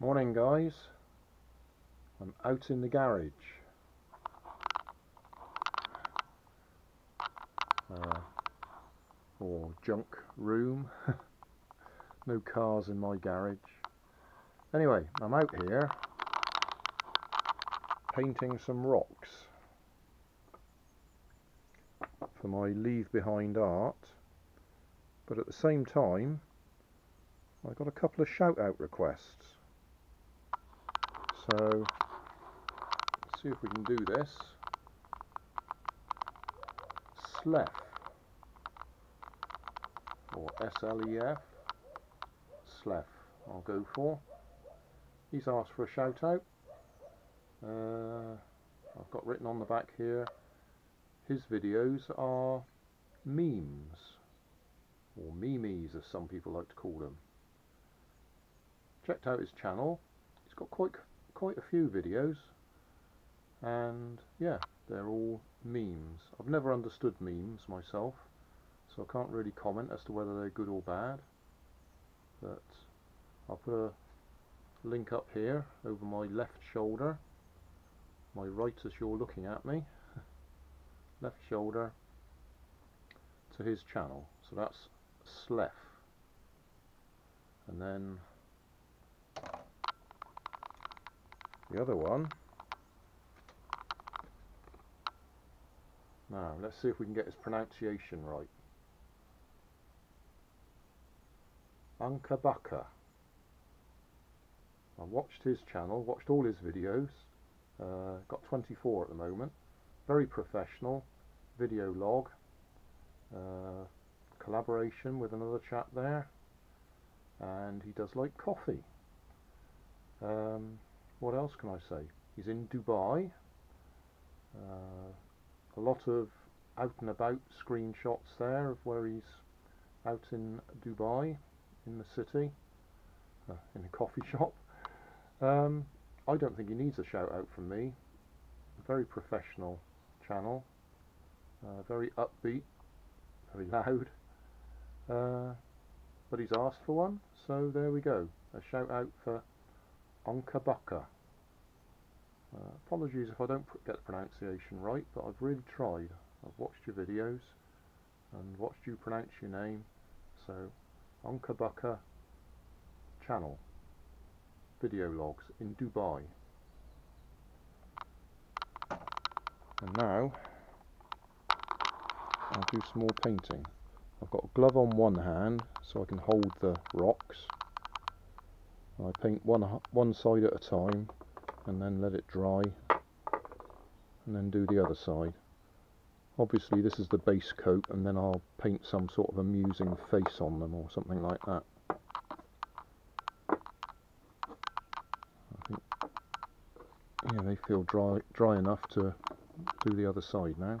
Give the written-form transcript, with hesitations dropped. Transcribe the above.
Morning guys, I'm out in the garage. Or junk room. No cars in my garage. Anyway, I'm out here painting some rocks for my leave behind art, but at the same time I got a couple of shout out requests. So, let's see if we can do this. Slef, or S-L-E-F, Slef, I'll go for. He's asked for a shout out. I've got written on the back here, his videos are memes, or memes as some people like to call them. Checked out his channel, he's got quite a few videos, and yeah, they're all memes. I've never understood memes myself, so I can't really comment as to whether they're good or bad, but I'll put a link up here over my left shoulder, my right as you're looking at me, left shoulder, to his channel. So that's Slef, and then the other one. Now let's see if we can get his pronunciation right. Ankabaka. I watched his channel, watched all his videos, got 24 at the moment. Very professional video log, collaboration with another chap there, and he does like coffee. What else can I say? He's in Dubai. A lot of out and about screenshots there of where he's out in Dubai, in the city, in a coffee shop. I don't think he needs a shout out from me. A very professional channel, very upbeat, very loud. But he's asked for one, so there we go. A shout out for Ankabaka. Apologies if I don't get the pronunciation right, but I've really tried. I've watched your videos and watched you pronounce your name. So, Ankabaka channel, video logs in Dubai. And now I'll do some more painting. I've got a glove on one hand so I can hold the rocks. I paint one side at a time and then let it dry and then do the other side. Obviously this is the base coat, and then I'll paint some sort of amusing face on them or something like that. I think, yeah, they feel dry enough to do the other side now.